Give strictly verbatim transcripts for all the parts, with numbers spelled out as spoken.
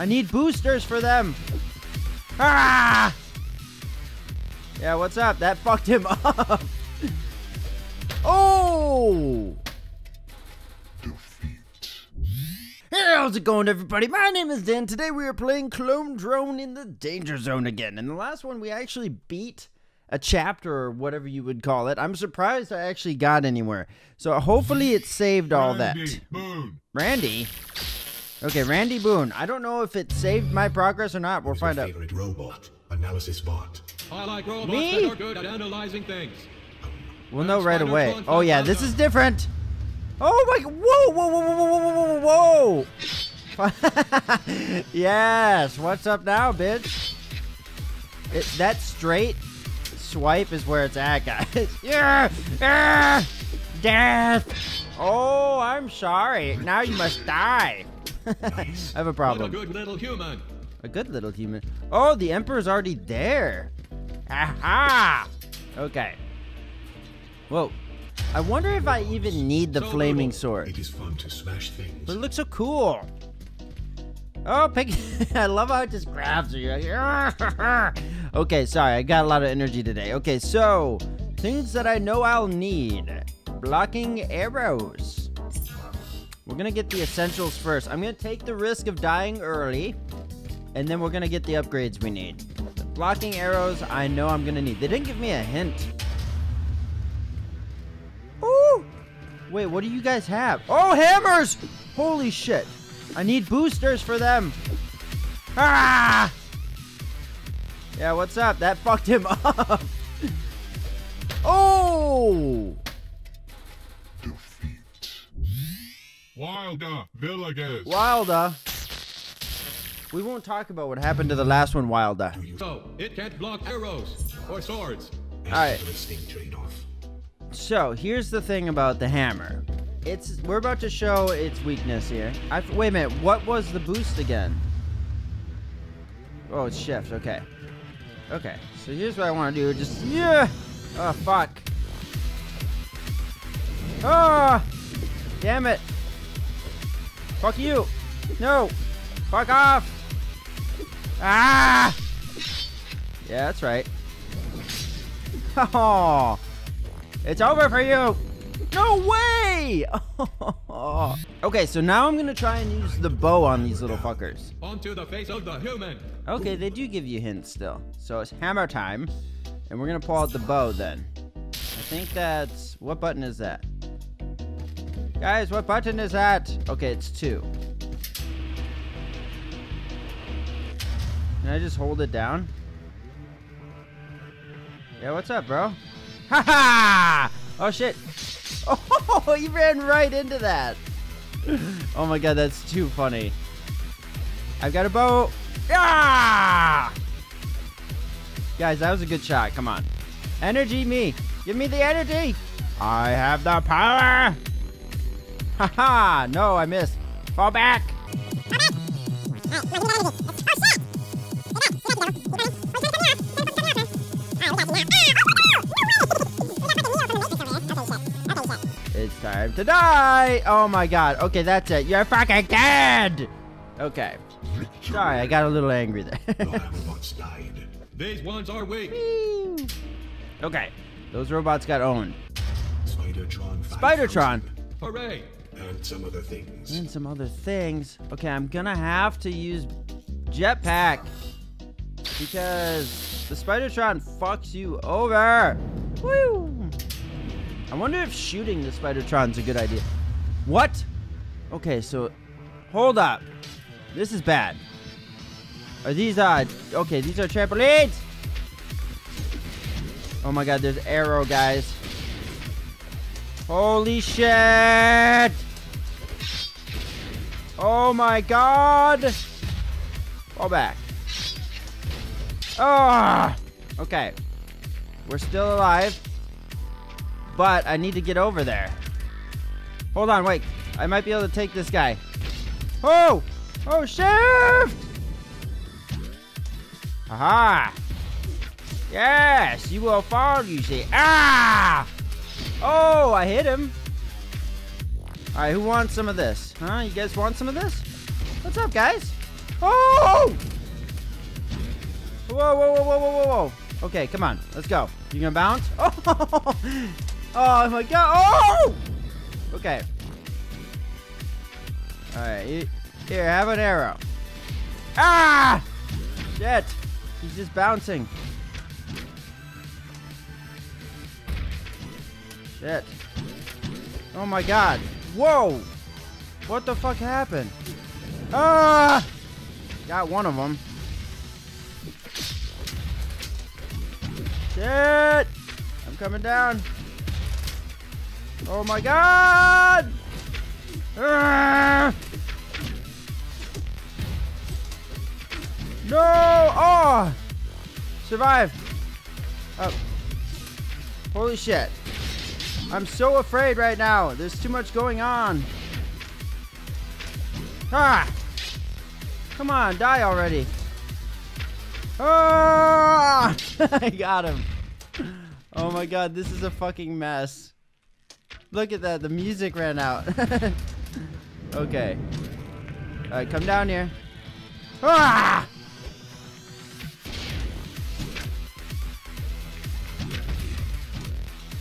I need boosters for them. Ah! Yeah, what's up? That fucked him up. Oh! Defeat. Hey, how's it going, everybody? My name is Dan. Today we are playing Clone Drone in the Danger Zone again. In the last one, we actually beat a chapter or whatever you would call it. I'm surprised I actually got anywhere. So hopefully it saved all Randy that. Boone. Randy? Okay, Randy Boone. I don't know if it saved my progress or not. We'll find out. Robot. Analysis bot. I like robots that are good at analyzing things. We'll know right away. Oh yeah, this is different. Oh my! Whoa! Whoa! Whoa! Whoa! Whoa! Whoa! Whoa! Yes. What's up now, bitch? It, that straight swipe is where it's at, guys. Yeah! Yeah! Death! Oh, I'm sorry. Now you must die. I have a problem. What a good little human. A good little human. Oh, the Emperor's already there. Aha! Okay. Whoa. I wonder if I even need the so flaming little. sword. It is fun to smash things. But it looks so cool. Oh, pig. I love how it just grabs you. Okay, sorry. I got a lot of energy today. Okay, so things that I know I'll need. Blocking arrows. We're going to get the essentials first. I'm going to take the risk of dying early. And then we're going to get the upgrades we need. The blocking arrows, I know I'm going to need. They didn't give me a hint. Ooh! Wait, what do you guys have? Oh, hammers! Holy shit. I need boosters for them. Ah! Yeah, what's up? That fucked him up. Oh! Wilder Villegas. Wilder. We won't talk about what happened to the last one, Wilder. So it can't block arrows or swords. All right. So here's the thing about the hammer. It's we're about to show its weakness here. I, wait a minute. What was the boost again? Oh, it's shift. Okay. Okay. So here's what I want to do. Just yeah. Oh fuck. Ah. Oh, damn it. Fuck you! No! Fuck off! Ah! Yeah, that's right. Oh! It's over for you! No way! Oh. Okay, so now I'm gonna try and use the bow on these little fuckers. Onto the face of the human. Okay, they do give you hints still. So it's hammer time, and we're gonna pull out the bow then. I think that's what button is that? Guys, what button is that? Okay, it's two. Can I just hold it down? Yeah, what's up, bro? Ha ha! Oh shit! Oh, he ran right into that! Oh my god, that's too funny. I've got a bow! Ah! Guys, that was a good shot, come on. Energy me! Give me the energy! I have the power! Haha! No, I missed. Fall back! It's time to die! Oh my god. Okay, that's it. You're fucking dead! Okay. Sorry, I got a little angry there. These ones are weak. Okay. Those robots got owned. Spidertron. Spidertron. Hooray! And some other things. And some other things. Okay, I'm gonna have to use jetpack because the Spidertron fucks you over. Woo! I wonder if shooting the Spidertron's a good idea. What? Okay, so hold up. This is bad. Are these uh? Okay, these are trampolines. Oh my God! There's arrow guys. Holy shit! Oh my god! Fall back. Ah! Oh, okay. We're still alive. But I need to get over there. Hold on, wait. I might be able to take this guy. Oh! Oh, shift! Aha! Yes! You will fall, you see. Ah! Oh, I hit him. All right, who wants some of this? Huh? You guys want some of this? What's up, guys? Oh! Whoa, whoa, whoa, whoa, whoa, whoa. Okay, come on. Let's go. You gonna bounce? Oh! Oh, my God. Oh! Okay. All right. Here, have an arrow. Ah! Shit. He's just bouncing. Shit. Oh, my God. Whoa! What the fuck happened? Ah! Got one of them. Shit! I'm coming down. Oh my God! Ah! No! Oh! Survive! Oh. Holy shit. I'm so afraid right now. There's too much going on. Ah! Come on, die already. Ah! I got him. Oh my God, this is a fucking mess. Look at that, the music ran out. Okay. Alright, come down here. Ah!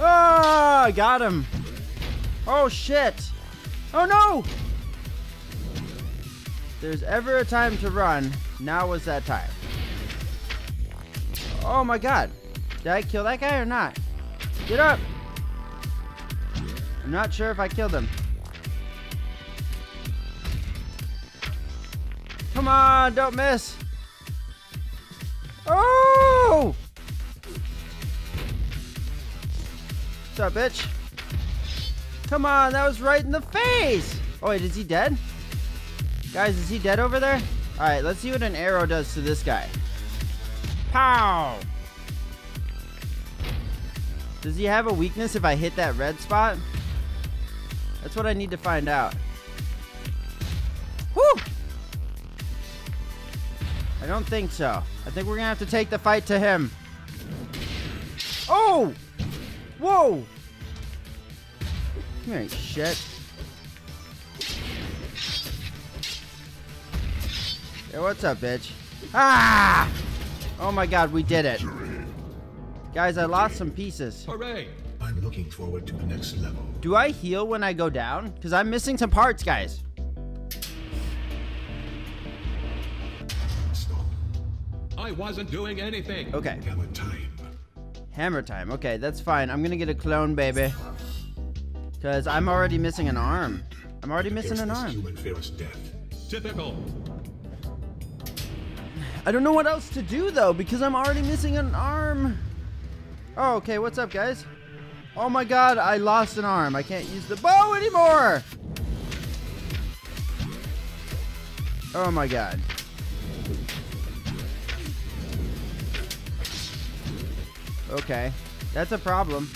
Ah! I got him. Oh shit. Oh no! There's ever a time to run. Now was that time. Oh my God. Did I kill that guy or not? Get up. I'm not sure if I killed him. Come on, don't miss. Oh! What's up, bitch? Come on, that was right in the face. Oh wait, is he dead? Guys, is he dead over there? Alright, let's see what an arrow does to this guy. Pow! Does he have a weakness if I hit that red spot? That's what I need to find out. Whew! I don't think so. I think we're gonna have to take the fight to him. Oh! Whoa! Come here, you shit. Hey, what's up, bitch? Ah! Oh my God, we did it. Guys, I lost some pieces. Hooray! I'm looking forward to the next level. Do I heal when I go down? Because I'm missing some parts, guys. Stop. I wasn't doing anything. Okay. Hammer time. Hammer time. Okay, that's fine. I'm gonna get a clone, baby. Because I'm already missing an arm. I'm already missing an arm. Human fears death. Typical. I don't know what else to do, though, because I'm already missing an arm. Oh, okay, what's up, guys? Oh my God, I lost an arm. I can't use the bow anymore. Oh my God. Okay, that's a problem.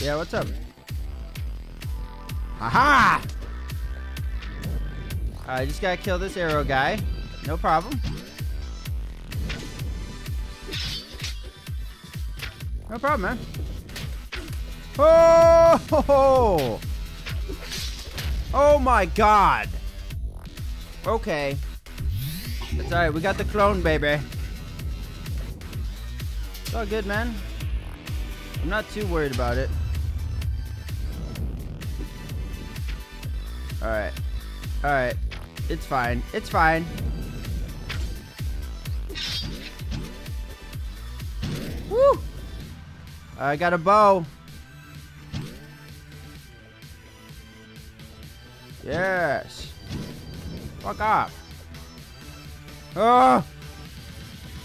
Yeah, what's up? Aha! I just gotta kill this arrow guy. No problem. No problem, man. Oh! Oh my God! Okay. That's alright, we got the clone, baby. It's all good, man. I'm not too worried about it. Alright. Alright. It's fine. It's fine. Woo! I got a bow. Yes. Fuck off. Oh!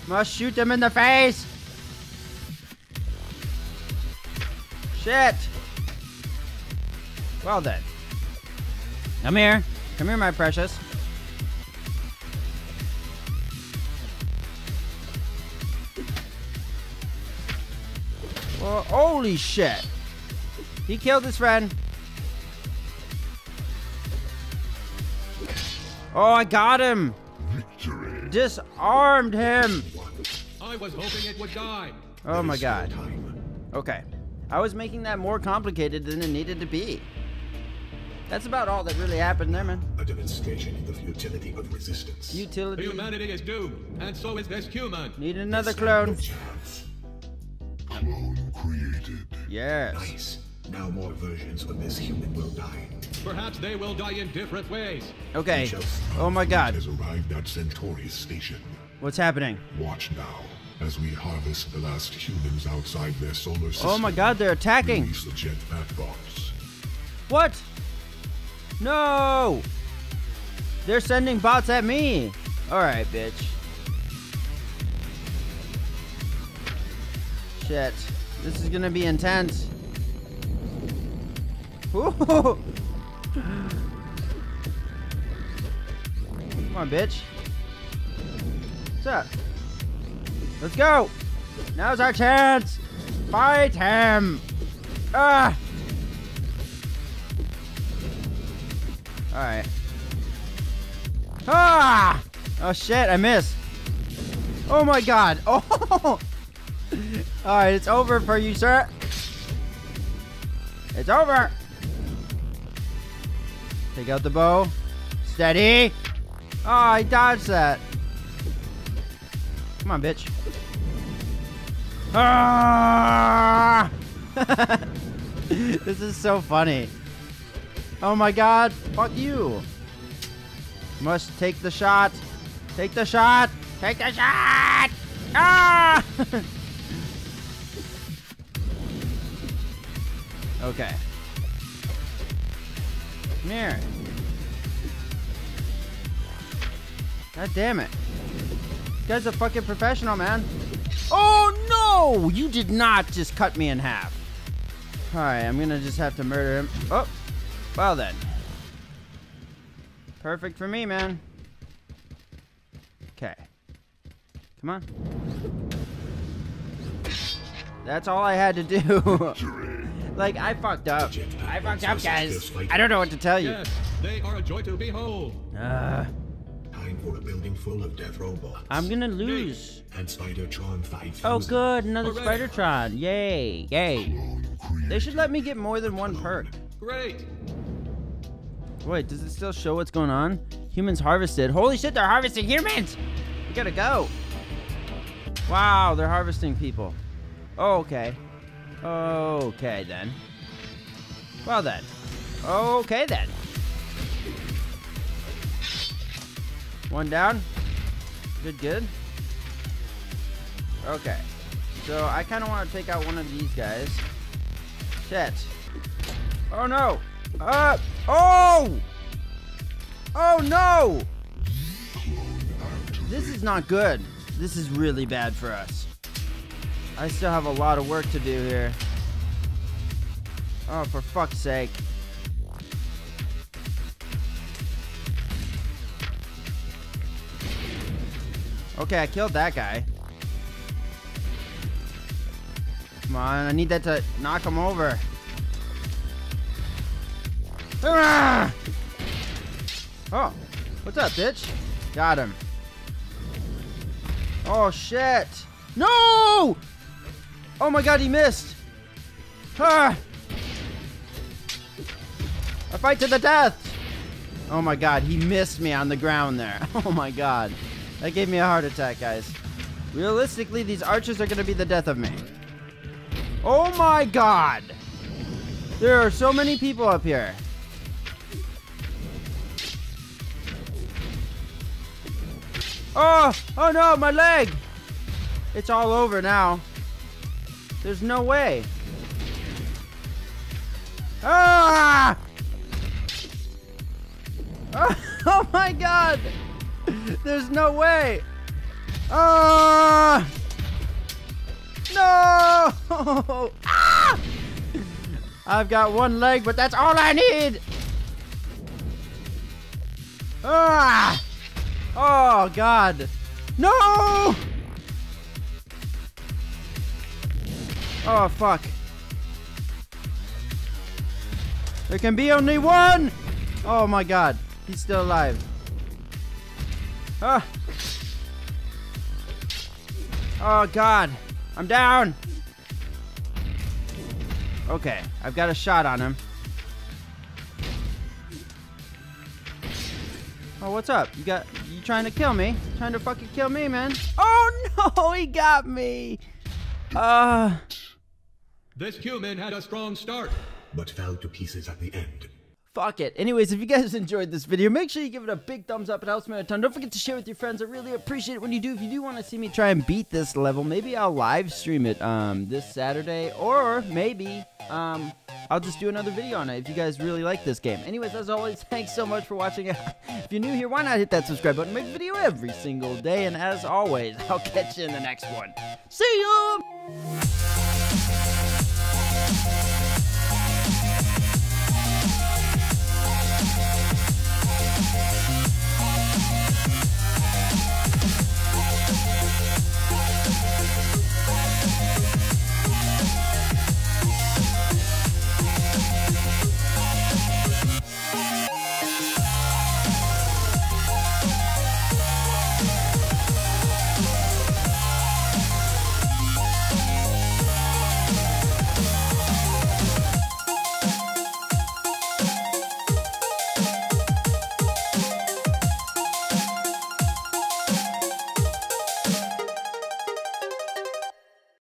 Must shoot them in the face! Shit! Well then. Come here. Come here, my precious. Well, holy shit. He killed his friend. Oh, I got him. Victory. Disarmed him. I was hoping it would die. Oh my God. Okay. I was making that more complicated than it needed to be. That's about all that really happened there, man. A demonstration of the futility of resistance. Utility. Humanity is doomed, and so is this human. Need another clone. Clone created. Yes. Nice. Now more versions of this human will die. Perhaps they will die in different ways. Okay. Oh my God. Has arrived at Centauri Station. What's happening? Watch now as we harvest the last humans outside their solar system. Oh my God, they're attacking. Release the jetpack bombs. What? No! They're sending bots at me! Alright, bitch. Shit. This is gonna be intense. Ooh. Come on, bitch. What's up? Let's go! Now's our chance! Fight him! Ah! Alright. Ah! Oh shit, I missed. Oh my God. Oh! Alright, it's over for you, sir. It's over! Take out the bow. Steady! Oh, I dodged that. Come on, bitch. Ah! This is so funny. Oh my God, fuck you. Must take the shot. Take the shot. Take the shot. Ah! Okay. Come here. God damn it. This guy's a fucking professional, man. Oh no! You did not just cut me in half. Alright, I'm gonna just have to murder him. Oh! Well then. Perfect for me, man. Okay. Come on. That's all I had to do. Like, I fucked up. I fucked up, guys. I don't know what to tell you. Yes, they are a joy to behold. Uh, Time for a building full of death robots. I'm gonna lose. And Spidertron fights. Oh good, another Spidertron. Yay, yay. They should let me get more than one perk. Great. Wait, does it still show what's going on? Humans harvested. Holy shit, they're harvesting humans! We gotta go. Wow, they're harvesting people. Oh, okay. Okay, then. Well, then. Okay, then. One down. Good, good. Okay. So, I kind of want to take out one of these guys. Shit. Oh, no. Uh, oh! Oh no! This is not good. This is really bad for us. I still have a lot of work to do here. Oh, for fuck's sake. Okay, I killed that guy. Come on, I need that to knock him over. Ah! Oh, what's up, bitch? Got him. Oh shit! No! Oh my God, he missed. Ah! A fight to the death. Oh my God, he missed me on the ground there. Oh my God, that gave me a heart attack, guys. Realistically, these archers are gonna be the death of me. Oh my God! There are so many people up here. Oh! Oh no, my leg! It's all over now. There's no way. Ah! Oh, oh my God! There's no way! Ah! No! Ah! I've got one leg, but that's all I need! Ah! Oh, God. No! Oh, fuck. There can be only one! Oh, my God. He's still alive. Ah. Oh, God. I'm down. Okay, I've got a shot on him. Oh, what's up? You got you trying to kill me? Trying to fucking kill me, man? Oh no, he got me. Uh This human had a strong start, but fell to pieces at the end. Fuck it. Anyways, if you guys enjoyed this video, make sure you give it a big thumbs up. It helps me a ton. Don't forget to share with your friends. I really appreciate it when you do. If you do want to see me try and beat this level, maybe I'll live stream it um, this Saturday, or maybe um, I'll just do another video on it if you guys really like this game. Anyways, as always, thanks so much for watching. If you're new here, why not hit that subscribe button? Make a video every single day. And as always, I'll catch you in the next one. See ya!